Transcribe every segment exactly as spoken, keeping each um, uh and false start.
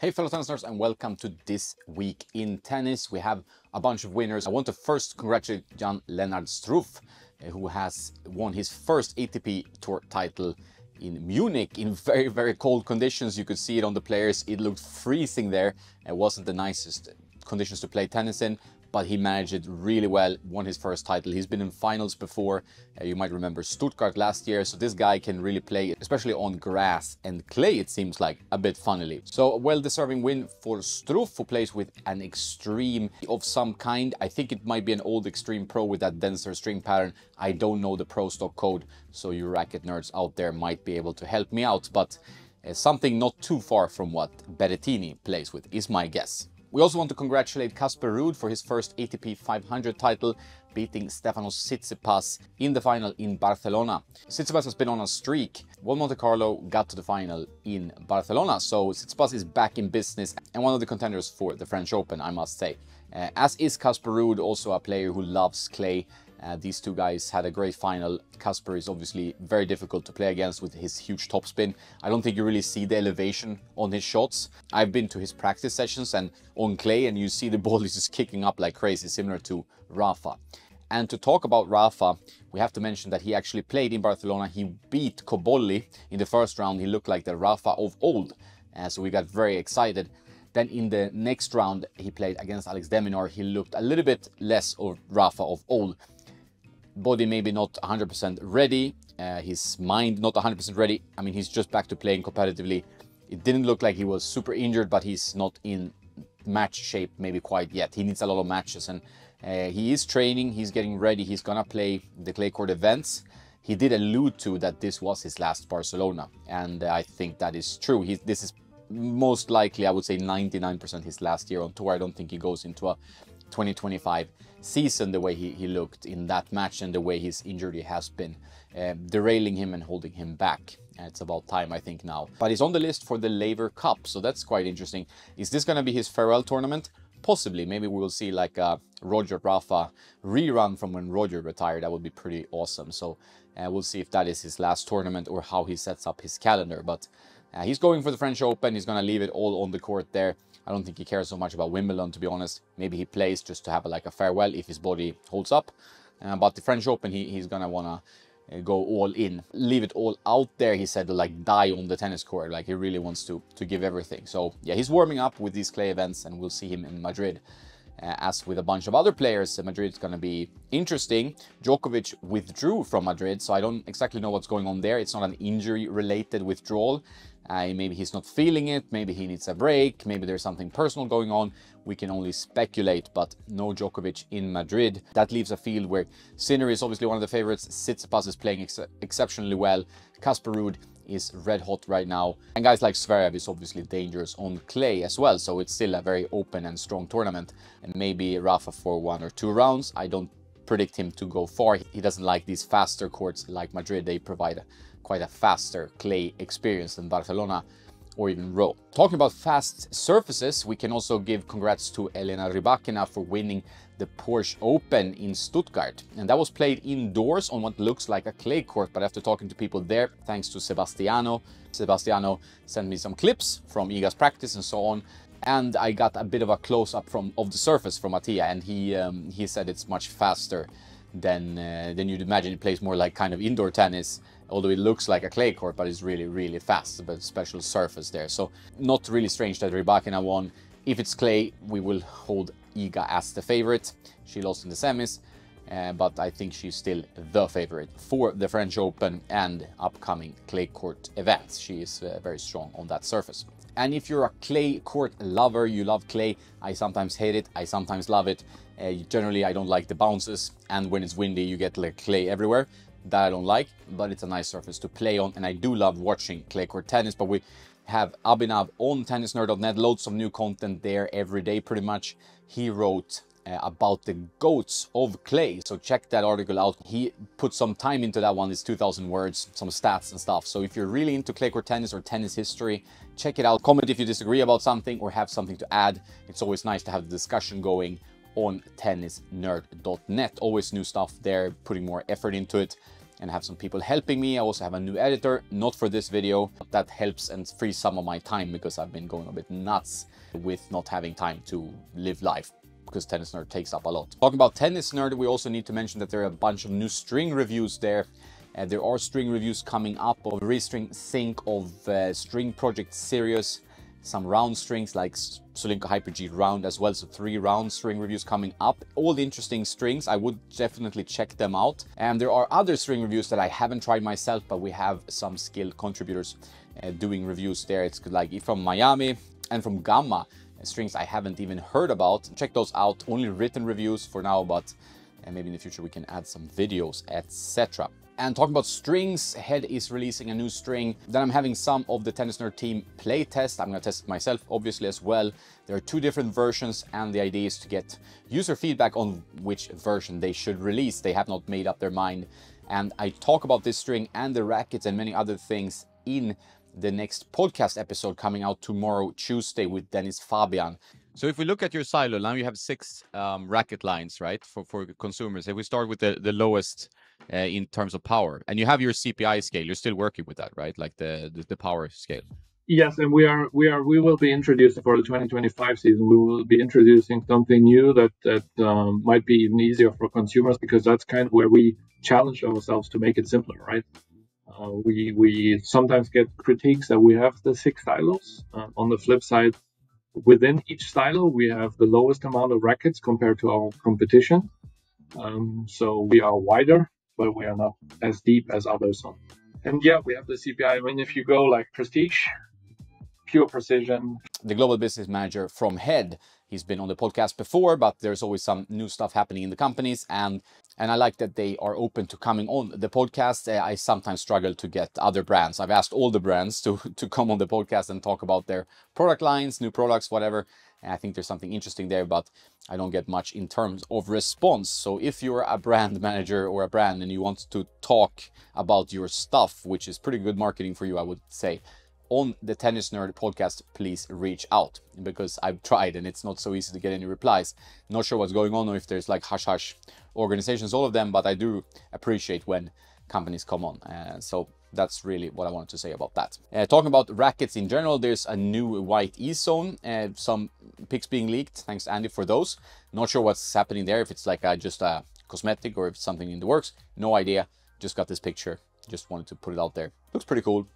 Hey fellow tennis nerds, and welcome to This Week in Tennis. We have a bunch of winners. I want to first congratulate Jan Lennard Struff, who has won his first A T P Tour title in Munich in very, very cold conditions. You could see it on the players. It looked freezing there. It wasn't the nicest conditions to play tennis in, but he managed it really well, won his first title. He's been in finals before. Uh, you might remember Stuttgart last year. So this guy can really play, especially on grass and clay, it seems like, a bit funnily. So a well-deserving win for Struff, who plays with an extreme of some kind. I think it might be an old Extreme Pro with that denser string pattern. I don't know the pro stock code, so you racket nerds out there might be able to help me out, but uh, something not too far from what Berrettini plays with is my guess. We also want to congratulate Casper Ruud for his first A T P five hundred title, beating Stefanos Tsitsipas in the final in Barcelona. Tsitsipas has been on a streak. Won Monte Carlo, got to the final in Barcelona, so Tsitsipas is back in business and one of the contenders for the French Open, I must say. Uh, as is Casper Ruud, also a player who loves clay. Uh, these two guys had a great final. Casper is obviously very difficult to play against with his huge topspin. I don't think you really see the elevation on his shots. I've been to his practice sessions and on clay, and you see the ball is just kicking up like crazy, similar to Rafa. And to talk about Rafa, we have to mention that he actually played in Barcelona. He beat Cobolli in the first round. He looked like the Rafa of old, uh, so we got very excited. Then in the next round, he played against Alex Deminor. He looked a little bit less of Rafa of old. Body maybe not one hundred percent ready, uh, his mind not one hundred percent ready. I mean, he's just back to playing competitively. It didn't look like he was super injured, but he's not in match shape maybe quite yet. He needs a lot of matches, and uh, he is training, he's getting ready, he's gonna play the clay court events. He did allude to that this was his last Barcelona, and I think that is true. He, this is most likely, I would say, ninety-nine percent his last year on tour. I don't think he goes into a twenty twenty-five season the way he, he looked in that match and the way his injury has been uh, derailing him and holding him back. It's about time, I think, now. But he's on the list for the Laver Cup, so that's quite interesting. Is this going to be his farewell tournament? Possibly. Maybe we will see like a Roger Rafa rerun from when Roger retired. That would be pretty awesome. So uh, we'll see if that is his last tournament or how he sets up his calendar. But uh, he's going for the French Open. He's going to leave it all on the court there. I don't think he cares so much about Wimbledon, to be honest. Maybe he plays just to have a, like a farewell if his body holds up. Uh, but the French Open, he, he's going to want to go all in. Leave it all out there, he said, to like die on the tennis court. Like he really wants to, to give everything. So yeah, he's warming up with these clay events, and we'll see him in Madrid. Uh, as with a bunch of other players, Madrid's going to be interesting. Djokovic withdrew from Madrid, so I don't exactly know what's going on there. It's not an injury-related withdrawal. Uh, maybe he's not feeling it, maybe he needs a break, maybe there's something personal going on. We can only speculate, but no Djokovic in Madrid. That leaves a field where Sinner is obviously one of the favorites. Tsitsipas is playing ex exceptionally well. Casper Ruud is red hot right now. And guys like Zverev is obviously dangerous on clay as well, so it's still a very open and strong tournament. And maybe Rafa for one or two rounds. I don't predict him to go far. He doesn't like these faster courts like Madrid. They provide a, quite a faster clay experience than Barcelona or even Rome. Talking about fast surfaces, we can also give congrats to Elena Rybakina for winning the Porsche Open in Stuttgart. And that was played indoors on what looks like a clay court, but after talking to people there, thanks to Sebastiano, Sebastiano sent me some clips from Iga's practice and so on. And I got a bit of a close-up from of the surface from Mattia, and he um, he said it's much faster than, uh, than you'd imagine. It plays more like kind of indoor tennis, although it looks like a clay court, but it's really, really fast, but special surface there. So not really strange that Rybakina won. If it's clay, we will hold Iga as the favorite. She lost in the semis, uh, but I think she's still the favorite for the French Open and upcoming clay court events. She is uh, very strong on that surface. And if you're a clay court lover, you love clay. I sometimes hate it, I sometimes love it. Uh, generally, I don't like the bounces, and when it's windy, you get like clay everywhere. That I don't like, but it's a nice surface to play on, and I do love watching clay court tennis. But we have Abhinav on tennis nerd dot net, loads of new content there every day pretty much. He wrote uh, about the goats of clay, so check that article out. He put some time into that one. It's two thousand words, some stats and stuff. So if you're really into clay court tennis or tennis history, check it out. Comment if you disagree about something or have something to add. It's always nice to have the discussion going on tennis nerd dot net. Always new stuff there, putting more effort into it. and have some people helping me. I also have a new editor, not for this video, but that helps and frees some of my time because I've been going a bit nuts with not having time to live life, because Tennis Nerd takes up a lot. Talking about Tennis Nerd, we also need to mention that there are a bunch of new string reviews there. Uh, there are string reviews coming up of Restring Sync, of uh, String Project Series, some round strings like Solinko Hyper-G Round as well. So three round string reviews coming up. All the interesting strings, I would definitely check them out. And there are other string reviews that I haven't tried myself, but we have some skilled contributors uh, doing reviews there. It's like from Miami and from Gamma. Strings I haven't even heard about. Check those out. Only written reviews for now, but and maybe in the future we can add some videos, et cetera. And talking about strings, Head is releasing a new string. Then I'm having some of the Tennis Nerd team play test. I'm gonna test it myself, obviously, as well. There are two different versions, and the idea is to get user feedback on which version they should release. They have not made up their mind. And I talk about this string and the rackets and many other things in the next podcast episode coming out tomorrow, Tuesday, with Dennis Fabian. So if we look at your silo now, you have six um, racket lines, right, for, for consumers. If we start with the, the lowest uh, in terms of power, and you have your C P I scale, you're still working with that, right? Like the, the, the power scale. Yes, and we are we are we will be introducing for the twenty twenty-five season. We will be introducing something new that that um, might be even easier for consumers, because that's kind of where we challenge ourselves to make it simpler, right? Uh, we we sometimes get critiques that we have the six silos. Uh, on the flip side, within each silo, we have the lowest amount of rackets compared to our competition. Um, so we are wider, but we are not as deep as others. On. And yeah, we have the C P I. I mean, if you go like prestige, pure precision. The global business manager from Head, he's been on the podcast before, but there's always some new stuff happening in the companies. And And I like that they are open to coming on the podcast. I sometimes struggle to get other brands. I've asked all the brands to, to come on the podcast and talk about their product lines, new products, whatever. And I think there's something interesting there, but I don't get much in terms of response. So if you're a brand manager or a brand and you want to talk about your stuff, which is pretty good marketing for you, I would say, on the Tennis Nerd podcast, please reach out, because I've tried and it's not so easy to get any replies. Not sure what's going on, or if there's like hush hush organizations, all of them, but I do appreciate when companies come on. Uh, so that's really what I wanted to say about that. Uh, talking about rackets in general, there's a new white E-zone, uh, some pics being leaked. Thanks, Andy, for those. Not sure what's happening there, if it's like a, just a cosmetic or if it's something in the works. No idea. Just got this picture. Just wanted to put it out there. Looks pretty cool.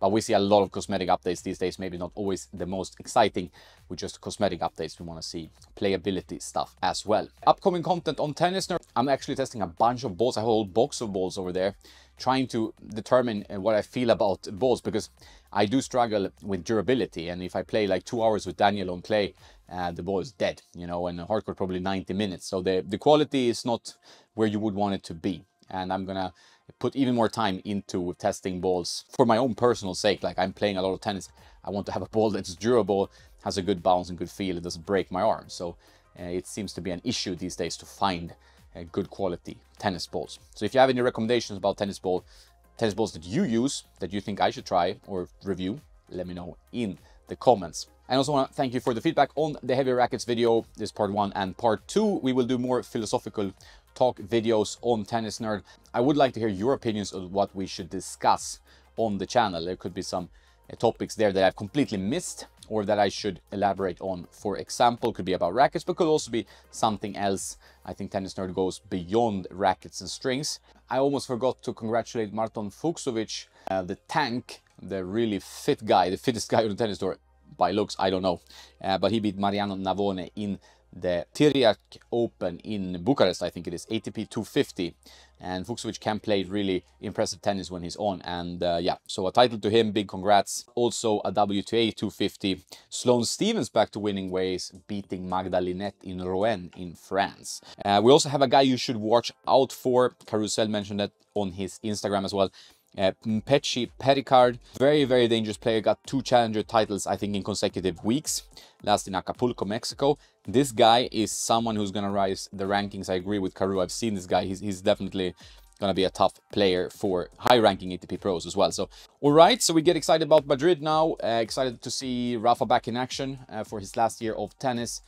But we see a lot of cosmetic updates these days, maybe not always the most exciting with just cosmetic updates. We want to see playability stuff as well. Upcoming content on Tennis Nerd. I'm actually testing a bunch of balls. I have a whole box of balls over there, trying to determine what I feel about balls, because I do struggle with durability. And if I play like two hours with Daniel on clay, uh, the ball is dead, you know, and hardcore probably ninety minutes. So the, the quality is not where you would want it to be. And I'm going to put even more time into testing balls for my own personal sake. Like, I'm playing a lot of tennis. I want to have a ball that's durable, has a good bounce and good feel. It doesn't break my arm. So uh, it seems to be an issue these days to find uh, good quality tennis balls. So if you have any recommendations about tennis ball, tennis balls that you use, that you think I should try or review, let me know in the comments. I also want to thank you for the feedback on the heavy rackets video. This is part one, and part two, we will do more philosophical talk videos on Tennis Nerd. I would like to hear your opinions on what we should discuss on the channel. There could be some uh, topics there that I've completely missed or that I should elaborate on. For example, could be about rackets, but could also be something else. I think Tennis Nerd goes beyond rackets and strings. I almost forgot to congratulate Marton Fucsovics, uh, the tank, the really fit guy, the fittest guy on the tennis tour. By looks, I don't know. Uh, but he beat Mariano Navone in the Tiriac Open in Bucharest, I think it is, A T P two fifty. And Vukovic can play really impressive tennis when he's on. And uh, yeah, so a title to him, big congrats. Also a W T A two fifty. Sloane Stephens back to winning ways, beating Magdalinette in Rouen in France. Uh, we also have a guy you should watch out for. Carousel mentioned that on his Instagram as well. Uh, Mpetshi Pericard, very, very dangerous player, got two challenger titles, I think, in consecutive weeks, last in Acapulco, Mexico. This guy is someone who's going to rise the rankings. I agree with Karu. I've seen this guy. He's, he's definitely going to be a tough player for high-ranking A T P pros as well. So, all right, so we get excited about Madrid now. Uh, excited to see Rafa back in action uh, for his last year of tennis.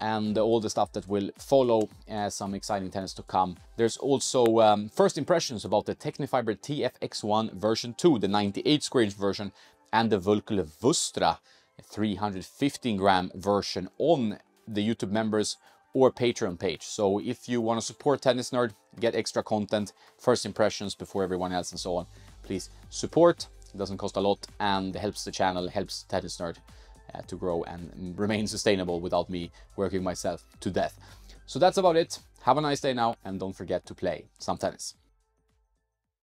and all the stuff that will follow, uh, some exciting tennis to come. There's also um, first impressions about the Technifiber T F X one version two, the ninety-eight square inch version, and the Vulcule Vostra three hundred fifteen gram version on the YouTube members or Patreon page. So if you want to support Tennis Nerd, get extra content, first impressions before everyone else and so on, please support. It doesn't cost a lot and helps the channel, helps Tennis Nerd uh, to grow and remain sustainable without me working myself to death. So that's about it. Have a nice day now, and don't forget to play some tennis.